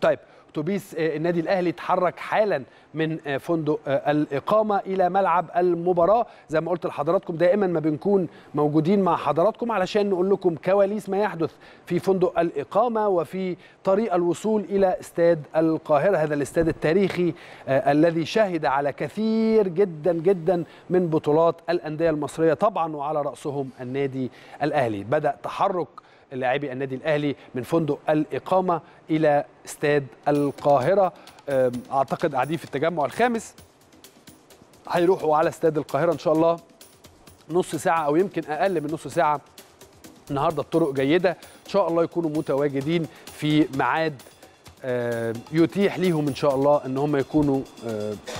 طيب اتوبيس النادي الاهلي اتحرك حالا من فندق الاقامه الى ملعب المباراه. زي ما قلت لحضراتكم دائما ما بنكون موجودين مع حضراتكم علشان نقول لكم كواليس ما يحدث في فندق الاقامه وفي طريق الوصول الى استاد القاهره، هذا الاستاد التاريخي الذي شهد على كثير جدا جدا من بطولات الانديه المصريه طبعا وعلى راسهم النادي الاهلي. بدا تحرك لاعبي النادي الاهلي من فندق الاقامه الى استاد القاهره، اعتقد قاعدين في التجمع الخامس، هيروحوا على استاد القاهره ان شاء الله نص ساعه او يمكن اقل من نص ساعه. النهارده الطرق جيده ان شاء الله يكونوا متواجدين في ميعاد يتيح ليهم ان شاء الله ان هم يكونوا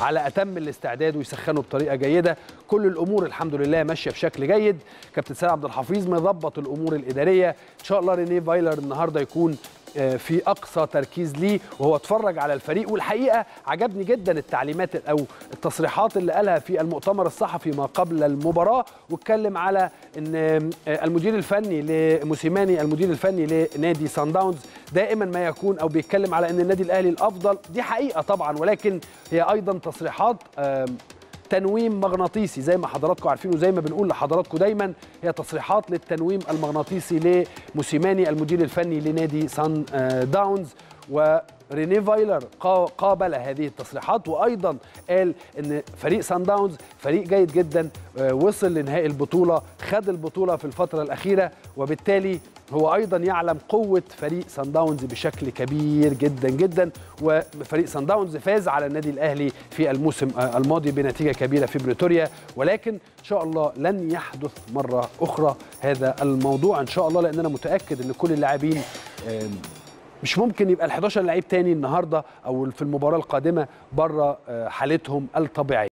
على اتم الاستعداد ويسخنوا بطريقه جيده. كل الامور الحمد لله ماشيه بشكل جيد، كابتن سيد عبد الحفيظ مظبط الامور الاداريه ان شاء الله. ريني فايلر النهارده يكون في اقصى تركيز ليه وهو اتفرج على الفريق، والحقيقه عجبني جدا التعليمات او التصريحات اللي قالها في المؤتمر الصحفي ما قبل المباراه، واتكلم على ان المدير الفني لموسيماني المدير الفني لنادي صن داونز دائما ما يكون او بيتكلم على ان النادي الاهلي الافضل، دي حقيقه طبعا، ولكن هي ايضا تصريحات تنويم مغناطيسي زي ما حضراتكم عارفين وزي ما بنقول لحضراتكم دايما، هي تصريحات للتنويم المغناطيسي لموسيماني المدير الفني لنادي صن داونز. وريني فايلر قابل هذه التصريحات وايضا قال ان فريق صن داونز فريق جيد جدا، وصل لنهائي البطوله، خد البطوله في الفتره الاخيره، وبالتالي هو ايضا يعلم قوه فريق صن داونز بشكل كبير جدا جدا. وفريق صن داونز فاز على النادي الاهلي في الموسم الماضي بنتيجه كبيره في بريتوريا، ولكن ان شاء الله لن يحدث مره اخرى هذا الموضوع ان شاء الله، لان انا متاكد ان كل اللاعبين مش ممكن يبقى ال 11 لعيب تاني النهارده او في المباراه القادمه بره حالتهم الطبيعيه.